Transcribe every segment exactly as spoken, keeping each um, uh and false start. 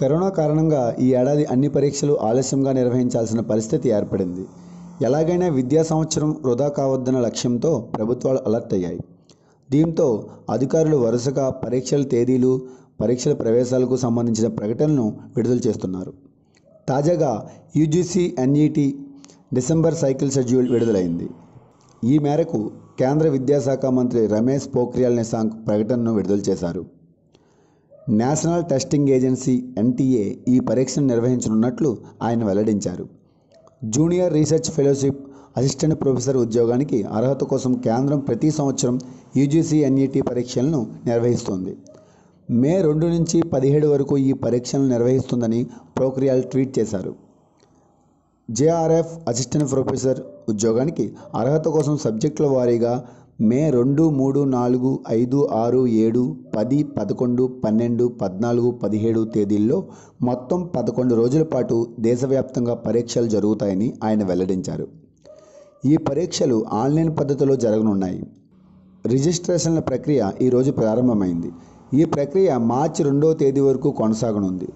Corona కారణంగా ఈ ఏడాది అన్ని పరీక్షలు ఆలస్యంగా నిర్వహించాల్సిన పరిస్థితి ఏర్పడింది. ఎలాగైనా విద్యా సంవత్సరం వృధా కావద్దన్న లక్ష్యంతో ప్రభుత్వాలు అలర్ట్ అయ్యాయి. దీంతో అధికారులు వరుసగా పరీక్షల తేదీలు, పరీక్షల ప్రవేశాలకు సంబంధించిన ప్రకటనలను విడుదల చేస్తున్నారు. తాజాగా UGC NET December cycle schedule విడుదలైంది. ఈ మేరకు కేంద్ర విద్యాశాఖ మంత్రి రమేష్ పోఖ్రియాల్ నిశాంక్ ప్రకటనను విడుదల చేశారు. నేషనల్ టెస్టింగ్ ఏజెన్సీ ఎన్టీఏ ఈ పరీక్షను నిర్వహించనున్నట్లు ఆయన వెల్లడించారు. Junior research fellowship, assistant professor ఉద్యోగానికి అర్హత కోసం కేంద్రం ప్రతి సంవత్సరం యూజీసీ ఎన్ఈటీ పరీక్షలను నిర్వహిస్తోంది. మే రెండు నుంచి పదిహేడు వరకు ఈ పరీక్షలను నిర్వహిస్తుందని పోఖ్రియాల్ ట్వీట్ చేశారు. జేఆర్ఎఫ్, అసిస్టెంట్ ప్రొఫెసర్ ఉద్యోగానికి అర్హత కోసం సబ్జెక్టుల వారీగా మే రెండు, మూడు, నాలుగు, ఐదు, ఆరు, ఏడు, పది, పదకొండు, పన్నెండు, పద్నాలుగు, పదిహేడు తేదీల్లో మొత్తం పదకొండు రోజుల పాటు దేశవ్యాప్తంగా పరీక్షలు జరుగుతాయని ఆయన వెల్లడించారు. ఈ పరీక్షలు ఆన్లైన్ పద్ధతిలో జరగనున్నాయి. రిజిస్ట్రేషన్ల ప్రక్రియ ఈరోజు ప్రారంభమైంది. ఈ ప్రక్రియ మార్చి రెండవ తేదీ వరకు కొనసాగనుంది.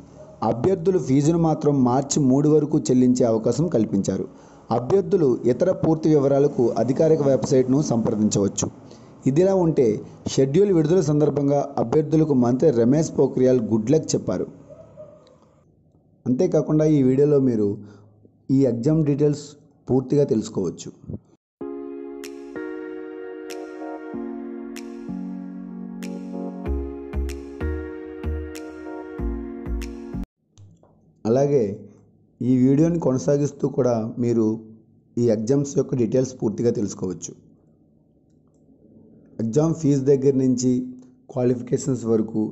అభ్యర్థులు ఫీజును మాత్రం మార్చి మూడు వరకు చెల్లించే అవకాశం కల్పించారు. అభ్యర్థులు ఇతర పూర్తి వివరాలకు అధికారిక వెబ్సైట్ను సంప్రదించవచ్చు. ఇదిలా ఉంటే షెడ్యూల్ విడుదల సందర్భంగా అభ్యర్థులకు మంత్రి రమేష్ పోఖ్రియాల్ గుడ్ లక్ చెప్పారు. అంతేకాకుండా ఈ వీడియోలో మీరు ఈ ఎగ్జామ్ డీటెయిల్స్ పూర్తిగా తెలుసుకోవచ్చు. అలాగే ఈ వీడియోని కొనసాగిస్తూ కూడా మీరు ఈ ఎగ్జామ్స్ యొక్క డీటెయిల్స్ పూర్తిగా తెలుసుకోవచ్చు. ఎగ్జామ్ ఫీజు దగ్గర నుంచి క్వాలిఫికేషన్స్ వరకు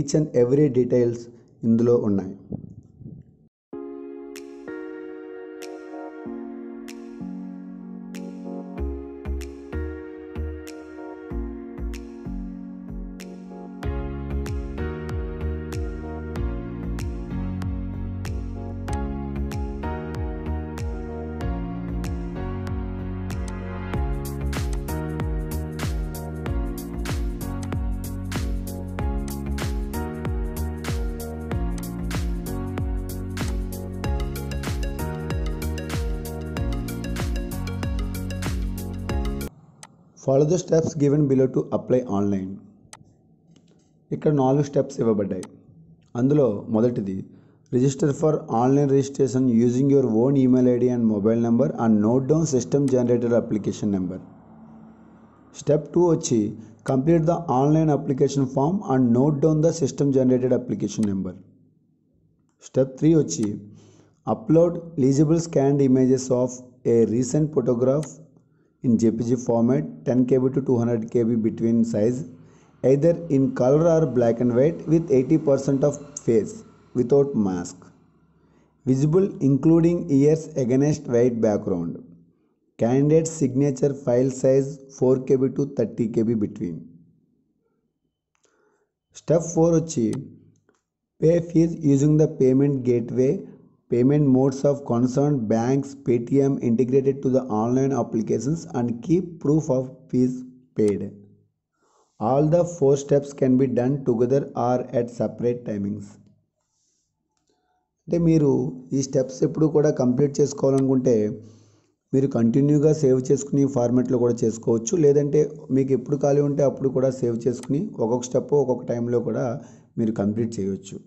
ఈచ్ అండ్ ఎవ్రీ డీటెయిల్స్ ఇందులో ఉన్నాయి. Follow the steps given below to apply online. ఇక్కడ నాలుగు స్టెప్స్ ఇవ్వబడ్డాయి. అందులో మొదటిది register for online registration using your own email ID and mobile number and note down system generated application number. Step two వచ్చి complete the online application form and note down the system generated application number. Step three వచ్చి upload eligible scanned images of a recent photograph in J P G format ten K B to two hundred K B between size, either in color or black and white with eighty percent of face without mask, visible including ears against white background. Candidate's signature file size four K B to thirty K B between. Step four వచ్చి pay fees using the payment gateway, payment modes of concern, banks, Paytm integrated to the online applications and keep proof of fees paid. All the four steps can be done together or at separate timings. అంటే మీరు ఈ steps ఎప్పుడు కూడా complete చేసుకోవాలనుకుంటే మీరు కంటిన్యూగా save చేసుకుని ఫార్మాట్లో కూడా చేసుకోవచ్చు. లేదంటే మీకు ఎప్పుడు ఖాళీ ఉంటే అప్పుడు కూడా సేవ్ చేసుకుని ఒక్కొక్క స్టెప్ ఒక్కొక్క టైంలో కూడా మీరు కంప్లీట్ చేయవచ్చు.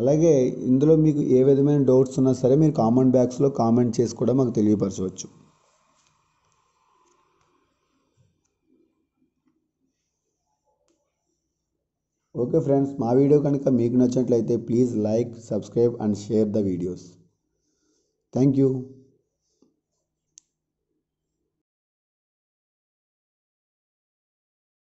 అలాగే ఇందులో మీకు ఏ విధమైన డౌట్స్ ఉన్నా సరే మీరు కామెంట్ బాక్స్లో కామెంట్ చేసి కూడా మాకు తెలియపరచవచ్చు. ఓకే ఫ్రెండ్స్, మా వీడియో కనుక మీకు నచ్చినట్లయితే please like, subscribe and share the videos. Thank you.